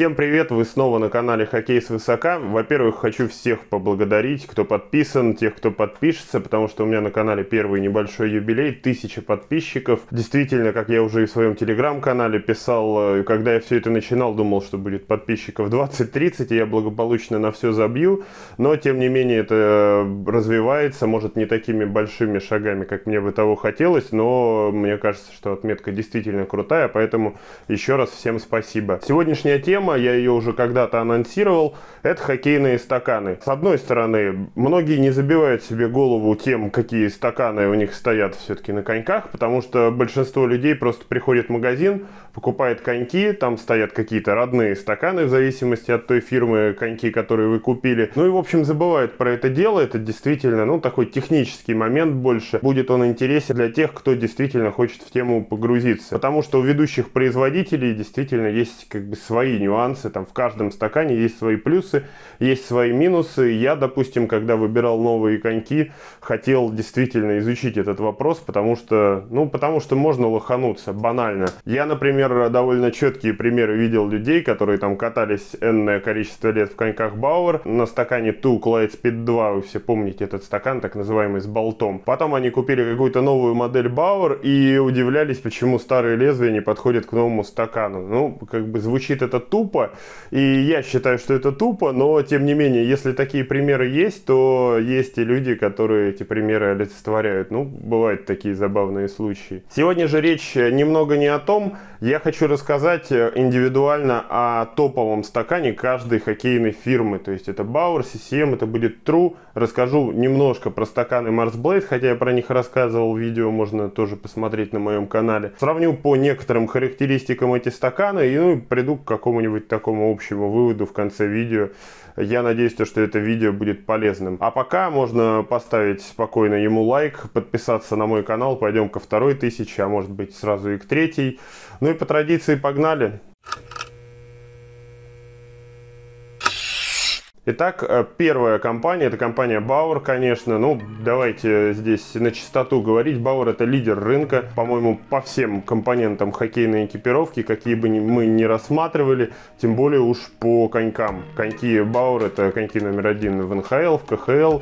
Всем привет, вы снова на канале Хоккей свысока. Во-первых, хочу всех поблагодарить, кто подписан, тех, кто подпишется, потому что у меня на канале первый небольшой юбилей, 1000 подписчиков. Действительно, как я уже и в своем телеграм-канале писал, когда я все это начинал, думал, что будет подписчиков 20-30, и я благополучно на все забью, но тем не менее это развивается, может, не такими большими шагами, как мне бы того хотелось, но мне кажется, что отметка действительно крутая, поэтому еще раз всем спасибо. Сегодняшняя тема, я ее уже когда-то анонсировал, это хоккейные стаканы. С одной стороны, многие не забивают себе голову тем, какие стаканы у них стоят все-таки на коньках, потому что большинство людей просто приходит в магазин, покупает коньки, там стоят какие-то родные стаканы, в зависимости от той фирмы коньки, которые вы купили. Ну и, в общем, забывают про это дело, это действительно, ну, такой технический момент больше. Будет он интересен для тех, кто действительно хочет в тему погрузиться, потому что у ведущих производителей действительно есть как бы свои нюансы, там в каждом стакане есть свои плюсы, есть свои минусы. Я, допустим, когда выбирал новые коньки, хотел действительно изучить этот вопрос, потому что можно лохануться, банально. Я, например, довольно четкие примеры видел людей, которые там катались энное количество лет в коньках Bauer, на стакане Tuuk LightSpeed 2, вы все помните этот стакан, так называемый, с болтом. Потом они купили какую-то новую модель Bauer и удивлялись, почему старые лезвия не подходят к новому стакану. Ну, как бы звучит это тупо, и я считаю, что это тупо, но тем не менее, если такие примеры есть, то есть и люди, которые эти примеры олицетворяют. Ну, бывают такие забавные случаи. Сегодня же речь немного не о том. Я хочу рассказать индивидуально о топовом стакане каждой хоккейной фирмы. То есть это Bauer, CCM, это будет True. Расскажу немножко про стаканы Marsblade, хотя я про них рассказывал в видео, можно тоже посмотреть на моем канале. Сравню по некоторым характеристикам эти стаканы и приду к какому-нибудь такому общему выводу в конце видео. Я надеюсь, что это видео будет полезным. А пока можно поставить спокойно ему лайк, подписаться на мой канал. Пойдем ко 2000, а может быть сразу и к 3000. Ну и по традиции погнали. Итак, первая компания, это компания Bauer, конечно. Ну, давайте здесь на чистоту говорить. Bauer — это лидер рынка, по-моему, по всем компонентам хоккейной экипировки, какие бы мы ни рассматривали, тем более уж по конькам. Коньки Bauer — это коньки номер один в НХЛ, в КХЛ.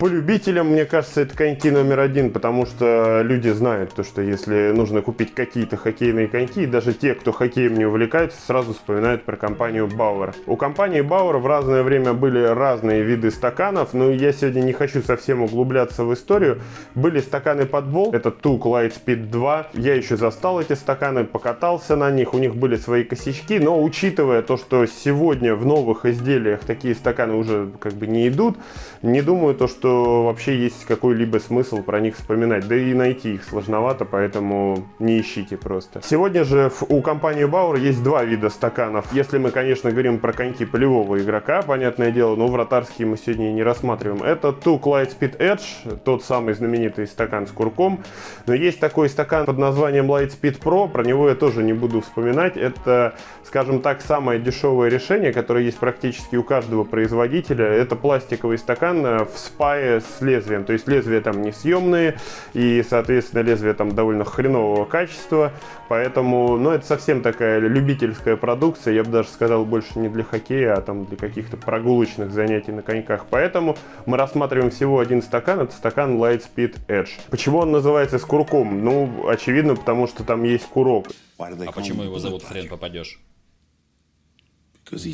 По любителям, мне кажется, это коньки номер один, потому что люди знают, то, что если нужно купить какие-то хоккейные коньки, даже те, кто хоккеем не увлекается, сразу вспоминают про компанию Bauer. У компании Bauer в разное время были разные виды стаканов, но я сегодня не хочу совсем углубляться в историю. Были стаканы под болт, это Tuuk LightSpeed 2, я еще застал эти стаканы, покатался на них, у них были свои косячки, но учитывая то, что сегодня в новых изделиях такие стаканы уже как бы не идут, не думаю, то, что вообще есть какой-либо смысл про них вспоминать, да и найти их сложновато, поэтому не ищите просто. Сегодня же у компании Bauer есть два вида стаканов. Если мы, конечно, говорим про коньки полевого игрока, понятное дело, но вратарские мы сегодня не рассматриваем. Это Tuuk LightSpeed Edge, тот самый знаменитый стакан с курком, но есть такой стакан под названием Lightspeed Pro, про него я тоже не буду вспоминать, это, скажем так, самое дешевое решение, которое есть практически у каждого производителя, это пластиковый стакан в спае с лезвием, то есть лезвия там не съемные и, соответственно, лезвие там довольно хренового качества, поэтому, ну, это совсем такая любительская продукция, я бы даже сказал, больше не для хоккея, а там для каких-то прогулочных занятий на коньках, поэтому мы рассматриваем всего один стакан, это стакан Lightspeed Edge. Почему он называется с курком? Ну, очевидно, потому что там есть курок. А почему его зовут «Хрен попадешь»?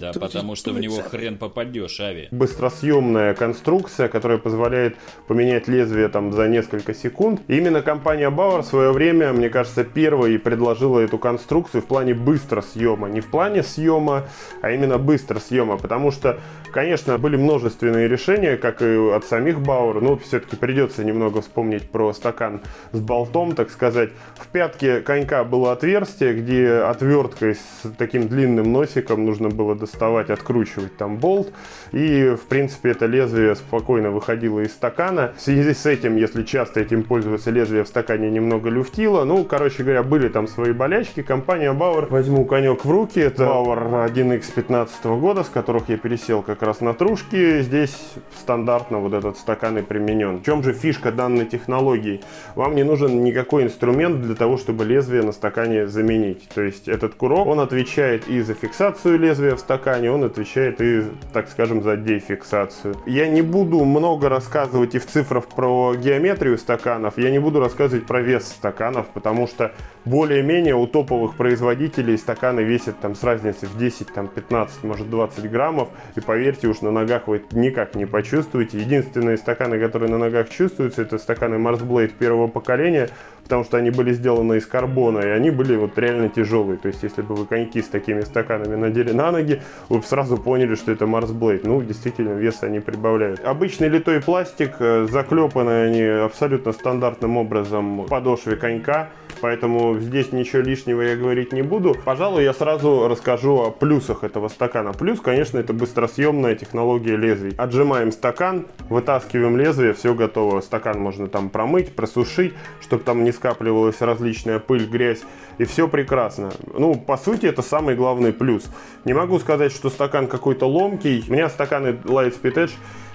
Да потому что в него хрен попадешь, Ави. Быстросъемная конструкция, которая позволяет поменять лезвие там за несколько секунд. И именно компания Bauer в свое время, мне кажется, первой предложила эту конструкцию в плане быстросъема. Не в плане съема, а именно быстросъема. Потому что, конечно, были множественные решения, как и от самих Bauer. Но все-таки придется немного вспомнить про стакан с болтом, так сказать. В пятке конька было отверстие, где отверткой с таким длинным носиком нужно было было доставать, откручивать там болт. И, в принципе, это лезвие спокойно выходило из стакана. В связи с этим, если часто этим пользоваться, лезвие в стакане немного люфтило. Ну, короче говоря, были там свои болячки. Компания Bauer, возьму конек в руки. Это Bauer 1X 2015 года, с которых я пересел как раз на трушки. Здесь стандартно вот этот стакан и применен. В чем же фишка данной технологии? Вам не нужен никакой инструмент для того, чтобы лезвие на стакане заменить. То есть этот курок, он отвечает и за фиксацию лезвия в стакане, он отвечает и, так скажем, за дефиксацию. Я не буду много рассказывать и в цифрах про геометрию стаканов, я не буду рассказывать про вес стаканов, потому что более-менее у топовых производителей стаканы весят там с разницей в 10, там 15, может 20 граммов. И поверьте, уж на ногах вы это никак не почувствуете. Единственные стаканы, которые на ногах чувствуются, это стаканы Marsblade первого поколения, потому что они были сделаны из карбона, и они были вот реально тяжелые. То есть, если бы вы коньки с такими стаканами надели на ноги, вы бы сразу поняли, что это Marsblade. Ну, действительно, вес они прибавляют. Обычный литой пластик, заклепаны они абсолютно стандартным образом в подошве конька, поэтому здесь ничего лишнего я говорить не буду. Пожалуй, я сразу расскажу о плюсах этого стакана. Плюс, конечно, это быстросъемная технология лезвий. Отжимаем стакан, вытаскиваем лезвие, все готово. Стакан можно там промыть, просушить, чтобы там не скапливалась различная пыль, грязь, и все прекрасно. Ну, по сути, это самый главный плюс. Не могу сказать, что стакан какой-то ломкий. У меня стаканы LightSpeed Edge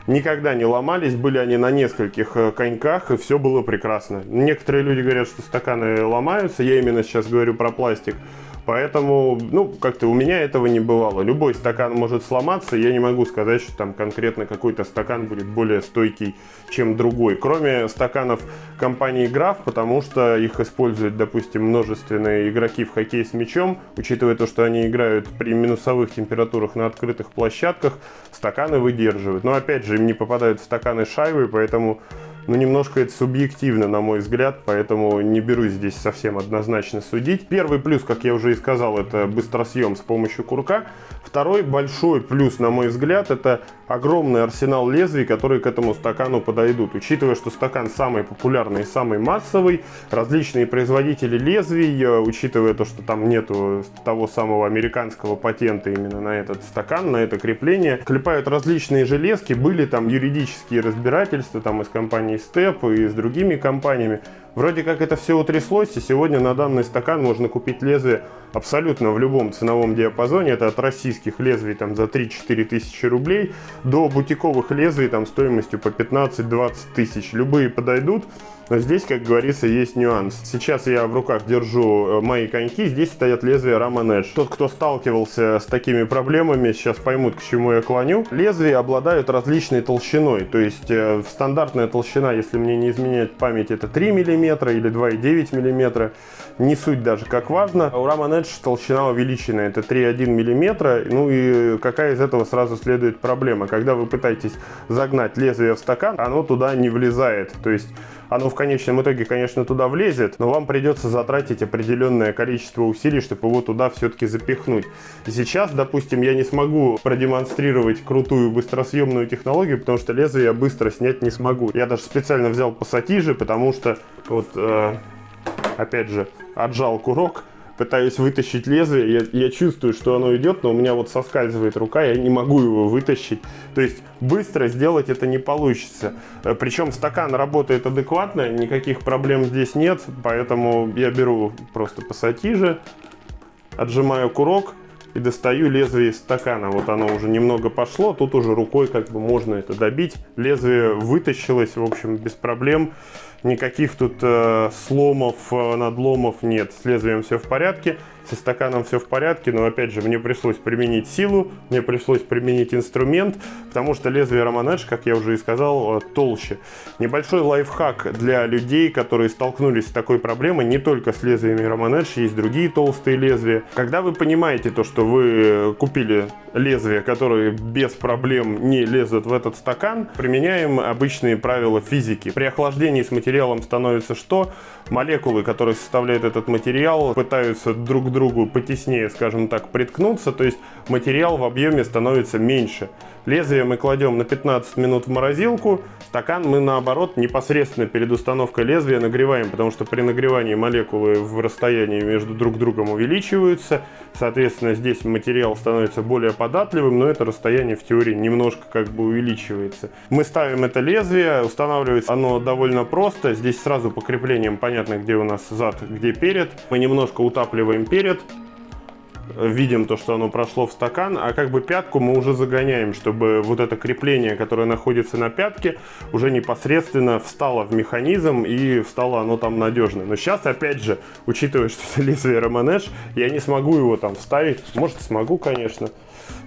никогда не ломались, были они на нескольких коньках, и все было прекрасно. Некоторые люди говорят, что стаканы ломаются, я именно сейчас говорю про пластик. Поэтому, ну, как-то у меня этого не бывало. Любой стакан может сломаться, я не могу сказать, что там конкретно какой-то стакан будет более стойкий, чем другой. Кроме стаканов компании Граф, потому что их используют, допустим, множественные игроки в хоккей с мячом. Учитывая то, что они играют при минусовых температурах на открытых площадках, стаканы выдерживают. Но, опять же, им не попадают в стаканы шайбы, поэтому... Ну, немножко это субъективно, на мой взгляд, поэтому не берусь здесь совсем однозначно судить. Первый плюс, как я уже и сказал, это быстросъем с помощью курка. Второй большой плюс, на мой взгляд, это огромный арсенал лезвий, которые к этому стакану подойдут. Учитывая, что стакан самый популярный и самый массовый, различные производители лезвий, учитывая то, что там нету того самого американского патента именно на этот стакан, на это крепление, клепают различные железки, были там юридические разбирательства, там из компании Степ и с другими компаниями. Вроде как это все утряслось, и сегодня на данный стакан можно купить лезвие абсолютно в любом ценовом диапазоне. Это от российских лезвий там за 3-4 тысячи рублей до бутиковых лезвий там стоимостью по 15-20 тысяч. Любые подойдут, но здесь, как говорится, есть нюанс. Сейчас я в руках держу мои коньки, здесь стоят лезвия Roman Edge. Тот, кто сталкивался с такими проблемами, сейчас поймут, к чему я клоню. Лезвия обладают различной толщиной, то есть стандартная толщина, если мне не изменяет память, это 3 мм. Или 2,9 мм, не суть даже как важно. У Roman Edge толщина увеличена, это 3,1 мм. Ну и какая из этого сразу следует проблема? Когда вы пытаетесь загнать лезвие в стакан, оно туда не влезает. То есть оно в конечном итоге, конечно, туда влезет, но вам придется затратить определенное количество усилий, чтобы его туда все-таки запихнуть. И сейчас, допустим, я не смогу продемонстрировать крутую быстросъемную технологию, потому что лезвие я быстро снять не смогу. Я даже специально взял пассатижи, потому что вот, опять же, отжал курок, пытаюсь вытащить лезвие, я чувствую, что оно идет, но у меня вот соскальзывает рука, я не могу его вытащить. То есть быстро сделать это не получится. Причем стакан работает адекватно, никаких проблем здесь нет, поэтому я беру просто пассатижи, отжимаю курок и достаю лезвие из стакана. Вот оно уже немного пошло, тут уже рукой как бы можно это добить. Лезвие вытащилось, в общем, без проблем. Никаких тут сломов, надломов нет. С лезвием все в порядке, со стаканом все в порядке, но опять же мне пришлось применить силу, мне пришлось применить инструмент, потому что лезвие Roman Edge, как я уже и сказал, толще. Небольшой лайфхак для людей, которые столкнулись с такой проблемой, не только с лезвиями Roman Edge, есть другие толстые лезвия. Когда вы понимаете то, что вы купили лезвия, которые без проблем не лезут в этот стакан, применяем обычные правила физики. При охлаждении с материалом становится что? Молекулы, которые составляют этот материал, пытаются друг к другу потеснее, скажем так, приткнуться, то есть материал в объеме становится меньше. Лезвие мы кладем на 15 минут в морозилку, стакан мы наоборот непосредственно перед установкой лезвия нагреваем, потому что при нагревании молекулы в расстоянии между друг другом увеличиваются, соответственно здесь материал становится более податливым, но это расстояние в теории немножко как бы увеличивается. Мы ставим это лезвие, устанавливается оно довольно просто. Здесь сразу по креплениям понятно, где у нас зад, где перед. Мы немножко утапливаем перед. Видим то, что оно прошло в стакан, а как бы пятку мы уже загоняем, чтобы вот это крепление, которое находится на пятке, уже непосредственно встало в механизм и встало оно там надежно. Но сейчас, опять же, учитывая, что это лезвие Roman Edge, я не смогу его там вставить. Может, смогу, конечно.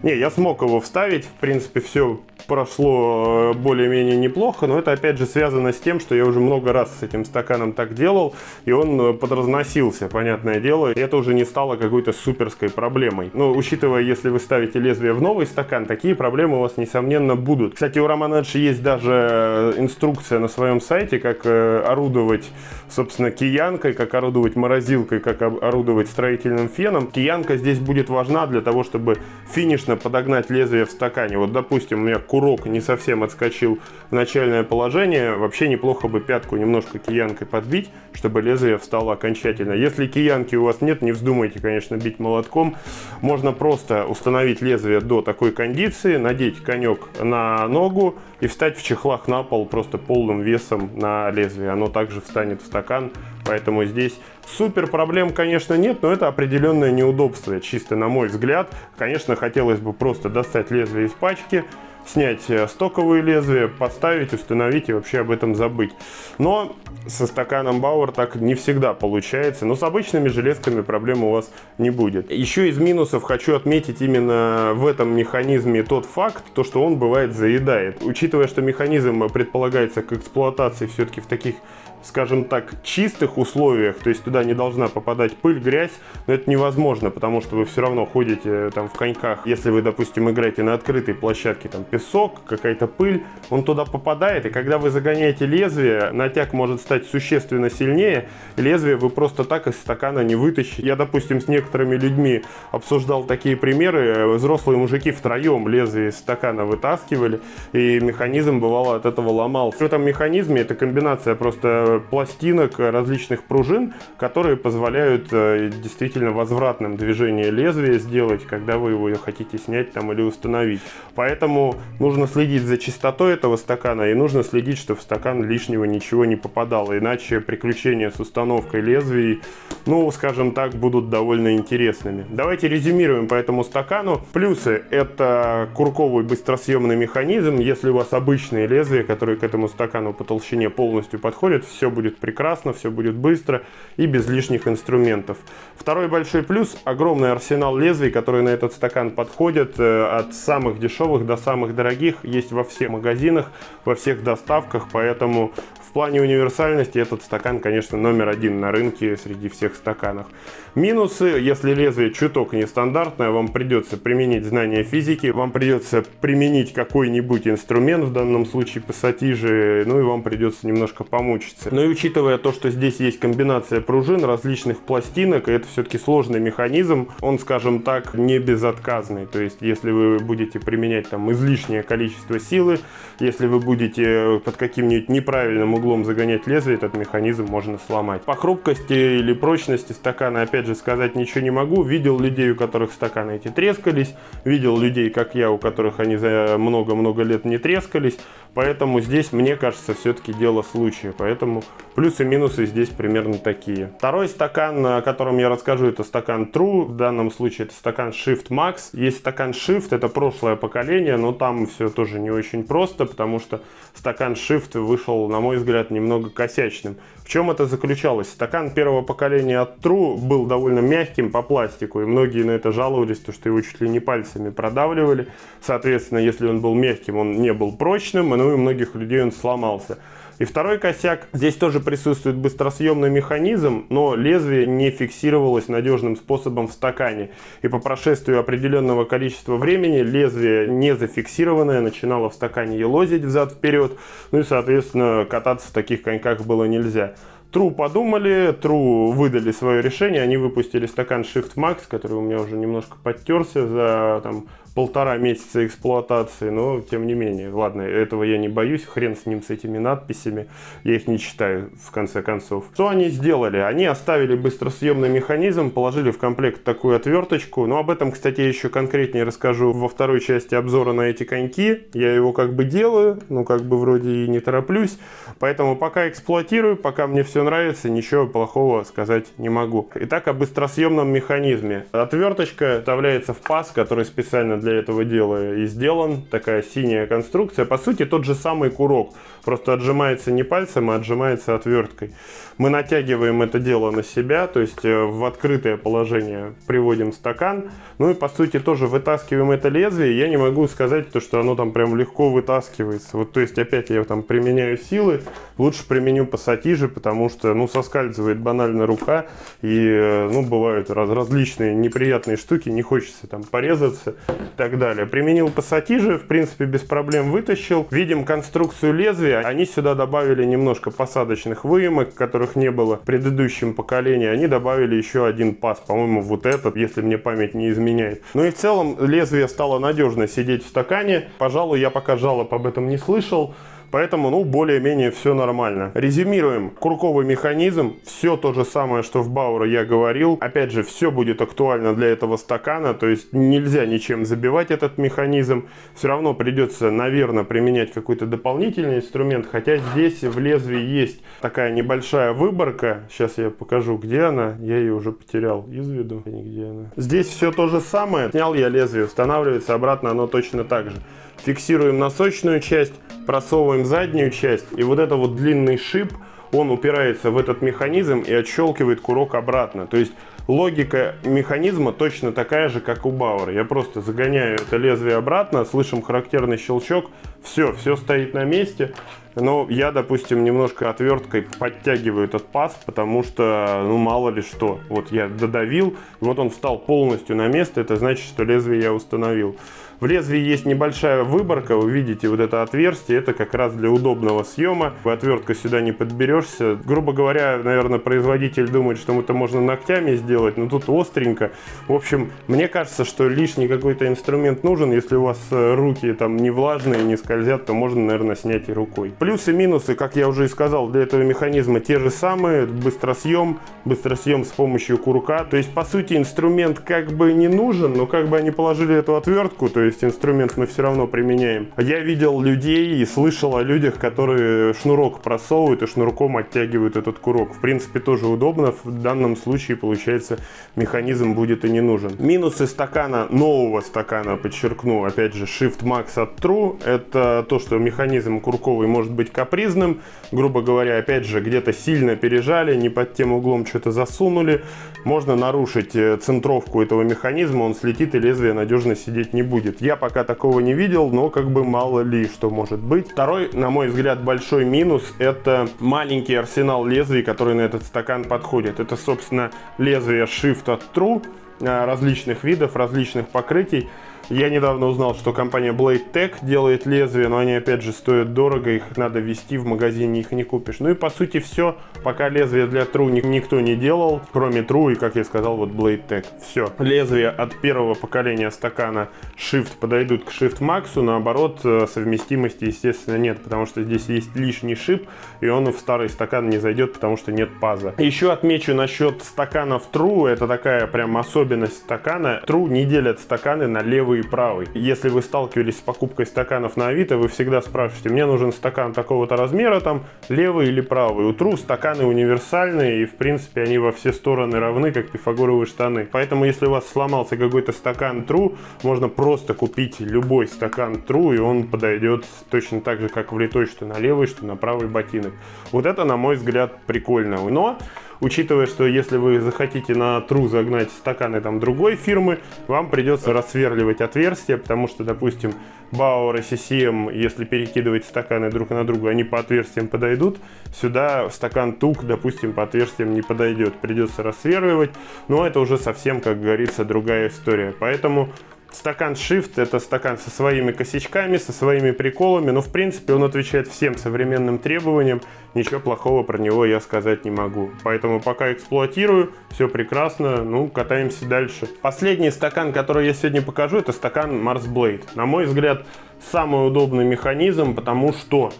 Не, я смог его вставить, в принципе, все прошло более-менее неплохо, но это, опять же, связано с тем, что я уже много раз с этим стаканом так делал, и он подразносился, понятное дело, и это уже не стало какой-то суперской проблемой. Но, учитывая, если вы ставите лезвие в новый стакан, такие проблемы у вас, несомненно, будут. Кстати, у Roman Edge есть даже инструкция на своем сайте, как орудовать, собственно, киянкой, как орудовать морозилкой, как орудовать строительным феном. Киянка здесь будет важна для того, чтобы финишно подогнать лезвие в стакане. Вот, допустим, у меня курок не совсем отскочил в начальное положение. Вообще неплохо бы пятку немножко киянкой подбить, чтобы лезвие встало окончательно. Если киянки у вас нет, не вздумайте, конечно, бить молотком. Можно просто установить лезвие до такой кондиции, надеть конек на ногу и встать в чехлах на пол просто полным весом на лезвие. Оно также встанет в стакан, поэтому здесь супер проблем, конечно, нет, но это определенное неудобство, чисто на мой взгляд. Конечно, хотелось бы просто достать лезвие из пачки, снять стоковые лезвия, поставить, установить и вообще об этом забыть. Но со стаканом Bauer так не всегда получается, но с обычными железками проблем у вас не будет. Еще из минусов хочу отметить именно в этом механизме тот факт, то что он бывает заедает. Учитывая, что механизм предполагается к эксплуатации все-таки в таких, скажем так, чистых условиях, то есть туда не должна попадать пыль, грязь, но это невозможно, потому что вы все равно ходите там в коньках. Если вы, допустим, играете на открытой площадке, там песок, какая-то пыль, он туда попадает, и когда вы загоняете лезвие, натяг может стать существенно сильнее, лезвие вы просто так из стакана не вытащите. Я, допустим, с некоторыми людьми обсуждал такие примеры, взрослые мужики втроем лезвие из стакана вытаскивали, и механизм, бывало, от этого ломался. В этом механизме это комбинация просто пластинок, различных пружин, которые позволяют действительно возвратным движение лезвия сделать, когда вы его хотите снять там или установить. Поэтому нужно следить за чистотой этого стакана и нужно следить, что в стакан лишнего ничего не попадало, иначе приключения с установкой лезвий, ну, скажем так, будут довольно интересными. Давайте резюмируем по этому стакану. Плюсы — это курковый быстросъемный механизм. Если у вас обычные лезвия, которые к этому стакану по толщине полностью подходят, все будет прекрасно, все будет быстро и без лишних инструментов. Второй большой плюс – огромный арсенал лезвий, которые на этот стакан подходят, от самых дешевых до самых дорогих, есть во всех магазинах, во всех доставках, поэтому в плане универсальности этот стакан, конечно, номер один на рынке среди всех стаканов. Минусы: если лезвие чуток нестандартное, вам придется применить знания физики, вам придется применить какой-нибудь инструмент, в данном случае пассатижи, ну и вам придется немножко помучиться. Но и учитывая то, что здесь есть комбинация пружин, различных пластинок, и это все-таки сложный механизм, он, скажем так, не безотказный. То есть, если вы будете применять там излишнее количество силы, если вы будете под каким-нибудь неправильным углом загонять лезвие, этот механизм можно сломать. По хрупкости или прочности стакана, опять же, сказать ничего не могу. Видел людей, у которых стаканы эти трескались, видел людей, как я, у которых они за много-много лет не трескались, поэтому здесь, мне кажется, все-таки дело случая. Поэтому плюсы и минусы здесь примерно такие. Второй стакан, о котором я расскажу, это стакан True. В данном случае это стакан Shift Max. Есть стакан Shift, это прошлое поколение, но там все тоже не очень просто, потому что стакан Shift вышел, на мой взгляд, немного косячным. В чем это заключалось? Стакан первого поколения от True был довольно мягким по пластику, и многие на это жаловались, то что его чуть ли не пальцами продавливали. Соответственно, если он был мягким, он не был прочным, ну и у многих людей он сломался. И второй косяк. Здесь тоже присутствует быстросъемный механизм, но лезвие не фиксировалось надежным способом в стакане. И по прошествию определенного количества времени лезвие, не зафиксированное, начинало в стакане елозить взад-вперед. Ну и, соответственно, кататься в таких коньках было нельзя. True подумали, True выдали свое решение, они выпустили стакан Shift Max, который у меня уже немножко подтерся за там, полтора месяца эксплуатации, но тем не менее, ладно, этого я не боюсь, хрен с ним, с этими надписями, я их не читаю, в конце концов. Что они сделали? Они оставили быстросъемный механизм, положили в комплект такую отверточку, но об этом, кстати, я еще конкретнее расскажу во второй части обзора на эти коньки. Я его как бы делаю, ну как бы вроде и не тороплюсь, поэтому пока эксплуатирую, пока мне все нравится, ничего плохого сказать не могу. Итак, о быстросъемном механизме. Отверточка вставляется в паз, который специально для этого дела и сделан, такая синяя конструкция, по сути тот же самый курок, просто отжимается не пальцем, а отжимается отверткой. Мы натягиваем это дело на себя, то есть в открытое положение приводим стакан, ну и по сути тоже вытаскиваем это лезвие. Я не могу сказать, то что оно там прям легко вытаскивается, вот, то есть опять я там применяю силы, лучше применю пассатижи, потому что ну соскальзывает банально рука, и ну бывают различные неприятные штуки, не хочется там порезаться и так далее. Применил пассатижи, в принципе без проблем вытащил. Видим конструкцию лезвия, они сюда добавили немножко посадочных выемок, которых не было в предыдущем поколении. Они добавили еще один паз, по-моему, вот этот, если мне память не изменяет. Ну и в целом лезвие стало надежно сидеть в стакане. Пожалуй, я пока жалоб об этом не слышал. Поэтому, ну, более-менее все нормально. Резюмируем. Курковый механизм. Все то же самое, что в Bauer я говорил. Опять же, все будет актуально для этого стакана. То есть нельзя ничем забивать этот механизм. Все равно придется, наверное, применять какой-то дополнительный инструмент. Хотя здесь в лезвии есть такая небольшая выборка. Сейчас я покажу, где она. Я ее уже потерял из виду. Где она? Здесь все то же самое. Снял я лезвие, устанавливается обратно оно точно так же. Фиксируем носочную часть, просовываем заднюю часть, и вот это вот длинный шип, он упирается в этот механизм и отщелкивает курок обратно. То есть логика механизма точно такая же, как у Bauer. Я просто загоняю это лезвие обратно, слышим характерный щелчок, все стоит на месте. Но я, допустим, немножко отверткой подтягиваю этот паз, потому что, ну, мало ли что. Вот я додавил, вот он встал полностью на место, это значит, что лезвие я установил. В лезвии есть небольшая выборка, вы видите вот это отверстие, это как раз для удобного съема. Отвертка сюда не подберешься. Грубо говоря, наверное, производитель думает, что это можно ногтями сделать, но тут остренько. В общем, мне кажется, что лишний какой-то инструмент нужен. Если у вас руки там не влажные, не скользят, то можно, наверное, снять и рукой. Плюсы и минусы, как я уже и сказал, для этого механизма те же самые. Быстросъем с помощью курка. То есть, по сути, инструмент как бы не нужен, но как бы они положили эту отвертку, то есть инструмент мы все равно применяем. Я видел людей и слышал о людях, которые шнурок просовывают и шнурком оттягивают этот курок. В принципе, тоже удобно. В данном случае, получается, механизм будет и не нужен. Минусы стакана, нового стакана, подчеркну, опять же, Shift Max от True. Это то, что механизм курковый может быть капризным, грубо говоря, опять же, где-то сильно пережали, не под тем углом что-то засунули, можно нарушить центровку этого механизма, он слетит и лезвие надежно сидеть не будет. Я пока такого не видел, но как бы мало ли что может быть. Второй, на мой взгляд, большой минус — это маленький арсенал лезвий, который на этот стакан подходит. Это, собственно, лезвие Shift от True, различных видов, различных покрытий. Я недавно узнал, что компания Blade Tech делает лезвия, но они опять же стоят дорого, их надо везти, в магазине их не купишь. Ну и по сути все, пока лезвие для True никто не делал, кроме True и, как я сказал, вот Blade Tech. Все, лезвия от первого поколения стакана Shift подойдут к Shift Max, наоборот, совместимости, естественно, нет, потому что здесь есть лишний шип, и он в старый стакан не зайдет, потому что нет паза. Еще отмечу насчет стаканов True, это такая прям особенность стакана. True не делят стаканы на левый и правый. Если вы сталкивались с покупкой стаканов на Авито, вы всегда спрашиваете: мне нужен стакан такого-то размера, там левый или правый. У True стаканы универсальные, и в принципе они во все стороны равны, как пифагоровые штаны. Поэтому если у вас сломался какой-то стакан True, можно просто купить любой стакан True, и он подойдет точно так же, как влитой, что на левый, что на правый ботинок. Вот это, на мой взгляд, прикольно. Но учитывая, что если вы захотите на True загнать стаканы там другой фирмы, вам придется рассверливать отверстия, потому что, допустим, Bauer и CCM, если перекидывать стаканы друг на друга, они по отверстиям подойдут. Сюда стакан Tuuk, допустим, по отверстиям не подойдет. Придется рассверливать, но это уже совсем, как говорится, другая история. Поэтому Стакан Shift — это стакан со своими косячками, со своими приколами, но в принципе он отвечает всем современным требованиям, ничего плохого про него я сказать не могу. Поэтому пока эксплуатирую, все прекрасно, ну катаемся дальше. Последний стакан, который я сегодня покажу, это стакан Marsblade. На мой взгляд, самый удобный механизм, потому что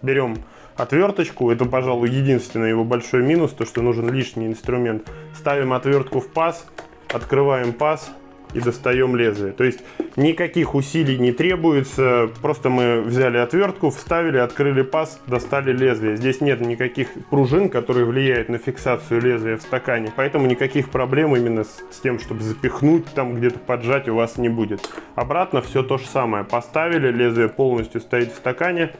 берем отверточку, это, пожалуй, единственный его большой минус, то что нужен лишний инструмент. Ставим отвертку в паз, открываем паз и достаем лезвие. То есть никаких усилий не требуется, просто мы взяли отвертку, вставили, открыли паз, достали лезвие. Здесь нет никаких пружин, которые влияют на фиксацию лезвия в стакане, поэтому никаких проблем именно с тем, чтобы запихнуть, там где-то поджать, у вас не будет. Обратно все то же самое, поставили, лезвие полностью стоит в стакане,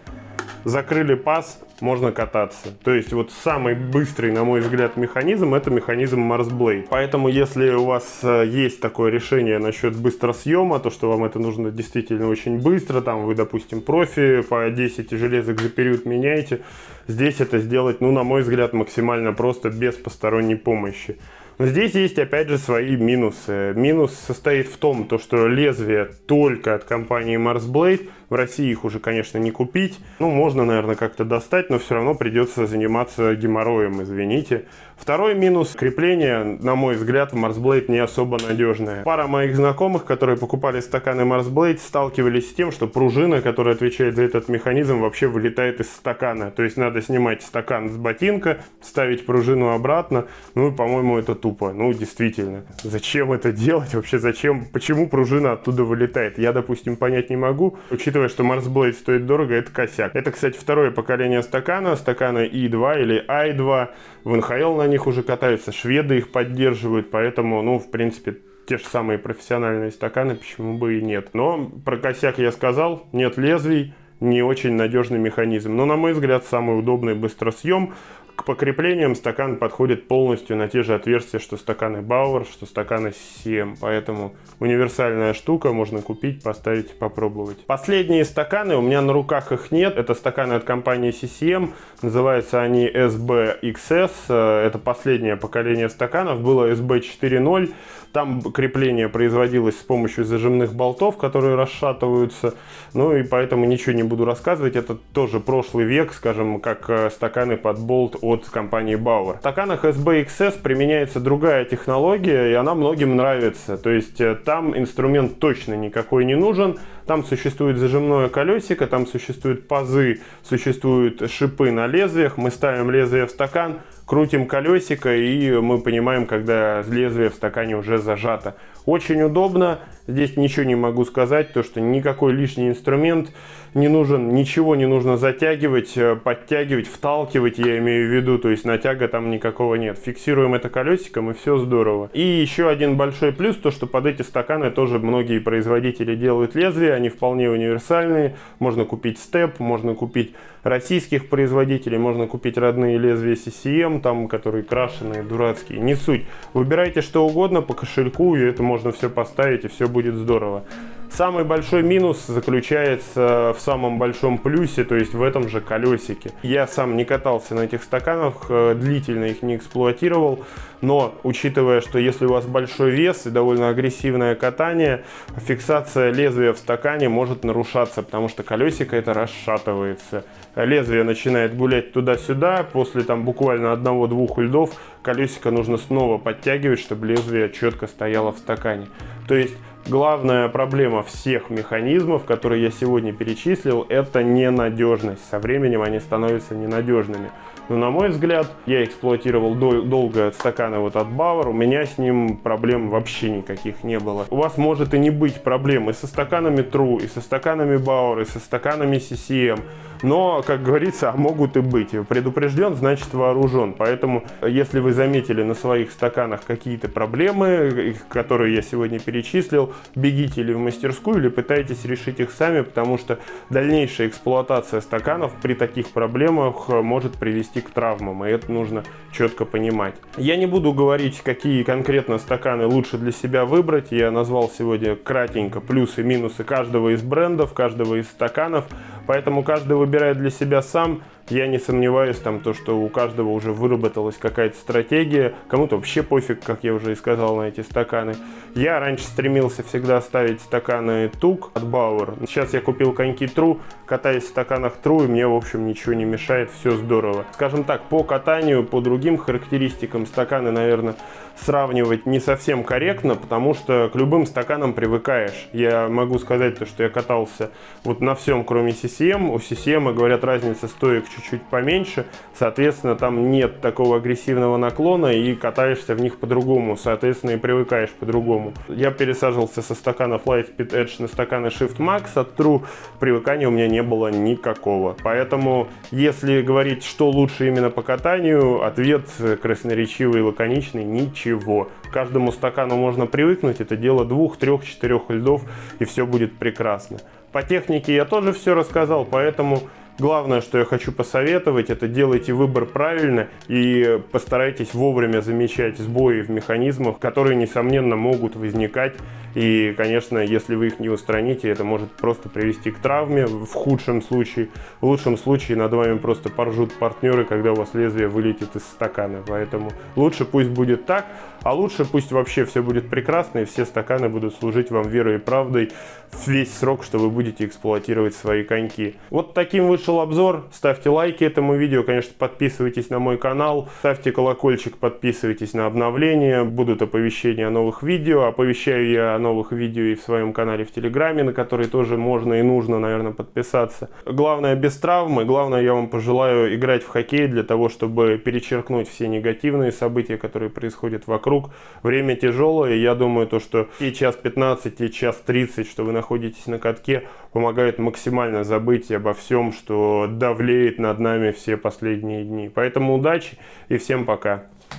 закрыли паз, можно кататься. То есть вот самый быстрый, на мой взгляд, механизм — это механизм Marsblade. Поэтому если у вас есть такое решение насчет быстросъема, то что вам это нужно действительно очень быстро, там вы, допустим, профи, по 10 железок за период меняете, здесь это сделать, ну, на мой взгляд, максимально просто, без посторонней помощи. Но здесь есть, опять же, свои минусы. Минус состоит в том, то что лезвие только от компании Marsblade. В России их уже, конечно, не купить. Ну, можно, наверное, как-то достать, но все равно придется заниматься геморроем, извините. Второй минус — крепление, на мой взгляд, в Marsblade не особо надежное. Пара моих знакомых, которые покупали стаканы Marsblade, сталкивались с тем, что пружина, которая отвечает за этот механизм, вообще вылетает из стакана. То есть надо снимать стакан с ботинка, ставить пружину обратно. Ну, и, по-моему, это тупо. Ну, действительно. Зачем это делать вообще? Зачем? Почему пружина оттуда вылетает? Я, допустим, понять не могу. Учитывая, что Marsblade стоит дорого, это косяк. Это, кстати, второе поколение стакана, стаканы I2 или I2. В НХЛ на них уже катаются, шведы их поддерживают, поэтому, ну, в принципе, те же самые профессиональные стаканы, почему бы и нет. Но про косяк я сказал, нет лезвий, не очень надежный механизм. Но, на мой взгляд, самый удобный быстросъем. К покреплениям стакан подходит полностью на те же отверстия, что стаканы Bauer, что стаканы CCM. Поэтому универсальная штука, можно купить, поставить, попробовать. Последние стаканы, у меня на руках их нет. Это стаканы от компании CCM. Называются они SBXS. Это последнее поколение стаканов. Было SB 4.0. Там крепление производилось с помощью зажимных болтов, которые расшатываются. Ну и поэтому ничего не буду рассказывать. Это тоже прошлый век, скажем, как стаканы под болт от компании Bauer. В стаканах SBXS применяется другая технология, и она многим нравится. То есть там инструмент точно никакой не нужен. Там существует зажимное колесико, там существуют пазы, существуют шипы на лезвиях. Мы ставим лезвие в стакан, крутим колесико, и мы понимаем, когда лезвие в стакане уже зажато. Очень удобно. Здесь ничего не могу сказать, то что никакой лишний инструмент не нужен, ничего не нужно затягивать, подтягивать, вталкивать, я имею в виду, то есть натяга там никакого нет. Фиксируем это колесиком, и все здорово. И еще один большой плюс, то что под эти стаканы тоже многие производители делают лезвия, они вполне универсальные, можно купить степ, можно купить российских производителей, можно купить родные лезвия CCM, там, которые крашеные, дурацкие, не суть. Выбирайте что угодно по кошельку, и это можно все поставить, и все будет. Будет здорово. Самый большой минус заключается в самом большом плюсе, то есть в этом же колесике. Я сам не катался на этих стаканах, длительно их не эксплуатировал, но учитывая, что если у вас большой вес и довольно агрессивное катание, фиксация лезвия в стакане может нарушаться, потому что колесико это расшатывается. Лезвие начинает гулять туда-сюда, после там буквально 1-2 льдов колесико нужно снова подтягивать, чтобы лезвие четко стояло в стакане. То есть главная проблема всех механизмов, которые я сегодня перечислил, это ненадежность. Со временем они становятся ненадежными. Но, на мой взгляд, я эксплуатировал долго стаканы вот от Bauer, у меня с ним проблем вообще никаких не было. У вас может и не быть проблем и со стаканами True, и со стаканами Bauer, и со стаканами CCM. Но, как говорится, могут и быть. Предупрежден, значит вооружен. Поэтому, если вы заметили на своих стаканах какие-то проблемы, которые я сегодня перечислил, бегите или в мастерскую, или пытайтесь решить их сами, потому что дальнейшая эксплуатация стаканов при таких проблемах может привести к травмам, и это нужно четко понимать. Я не буду говорить, какие конкретно стаканы лучше для себя выбрать. Я назвал сегодня кратенько плюсы и минусы каждого из брендов, каждого из стаканов, поэтому каждый выбирает для себя сам. Я не сомневаюсь, там, то, что у каждого уже выработалась какая-то стратегия. Кому-то вообще пофиг, как я уже и сказал, на эти стаканы. Я раньше стремился всегда ставить стаканы Tuuk от Bauer. Сейчас я купил коньки True, катаюсь в стаканах True, и мне, в общем, ничего не мешает, все здорово. Скажем так, по катанию, по другим характеристикам стаканы, наверное, сравнивать не совсем корректно, потому что к любым стаканам привыкаешь. Я могу сказать, то, что я катался вот на всем, кроме CCM. У CCM, говорят, разница стоек чуть-чуть поменьше, соответственно, там нет такого агрессивного наклона, и катаешься в них по-другому, соответственно, и привыкаешь по-другому. Я пересаживался со стаканов Lightspeed Edge на стаканы Shift Max от True, привыкания у меня не было никакого. Поэтому, если говорить, что лучше именно по катанию, ответ красноречивый и лаконичный – ничего. К каждому стакану можно привыкнуть, это дело 2, 3, 4 льдов, и все будет прекрасно. По технике я тоже все рассказал, поэтому главное, что я хочу посоветовать, это делайте выбор правильно и постарайтесь вовремя замечать сбои в механизмах, которые, несомненно, могут возникать. И, конечно, если вы их не устраните, это может просто привести к травме в худшем случае. В лучшем случае над вами просто поржут партнеры, когда у вас лезвие вылетит из стакана. Поэтому лучше пусть будет так, а лучше пусть вообще все будет прекрасно, и все стаканы будут служить вам верой и правдой весь срок, что вы будете эксплуатировать свои коньки. Вот таким вышел обзор. Ставьте лайки этому видео, конечно, подписывайтесь на мой канал, ставьте колокольчик, подписывайтесь на обновления, будут оповещения о новых видео. Оповещаю я о новых видео и в своем канале в Телеграме, на который тоже можно и нужно, наверное, подписаться. Главное, без травмы. Главное, я вам пожелаю играть в хоккей для того, чтобы перечеркнуть все негативные события, которые происходят вокруг. Время тяжелое, и я думаю, то, что те час 15, те час 30, что вы находитесь на катке, помогает максимально забыть обо всем, что давлеет над нами все последние дни. Поэтому удачи и всем пока!